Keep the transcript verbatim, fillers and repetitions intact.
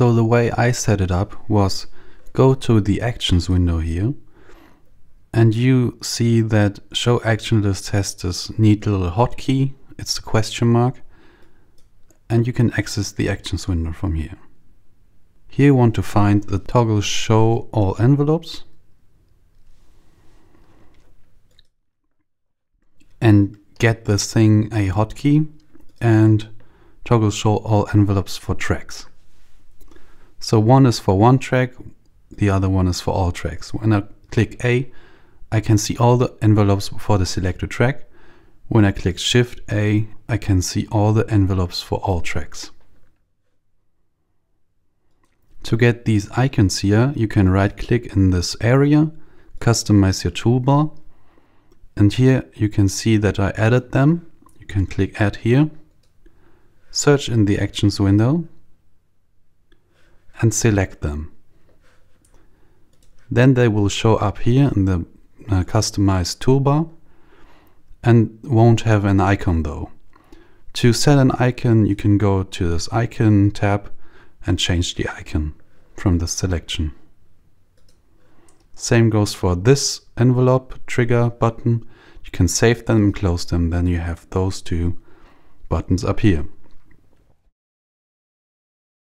So the way I set it up was, go to the actions window here, and you see that show action list has this neat little hotkey. It's the question mark, and you can access the actions window from here. Here you want to find the toggle show all envelopes, and get this thing a hotkey, and toggle show all envelopes for tracks. So one is for one track, the other one is for all tracks. When I click A, I can see all the envelopes for the selected track. When I click Shift A, I can see all the envelopes for all tracks. To get these icons here, you can right click in this area, customize your toolbar, and here you can see that I added them. You can click Add here, search in the Actions window, and select them. Then they will show up here in the uh, customized toolbar, and won't have an icon though. To set an icon, you can go to this icon tab and change the icon from the selection. Same goes for this envelope trigger button. You can save them and close them, then you have those two buttons up here.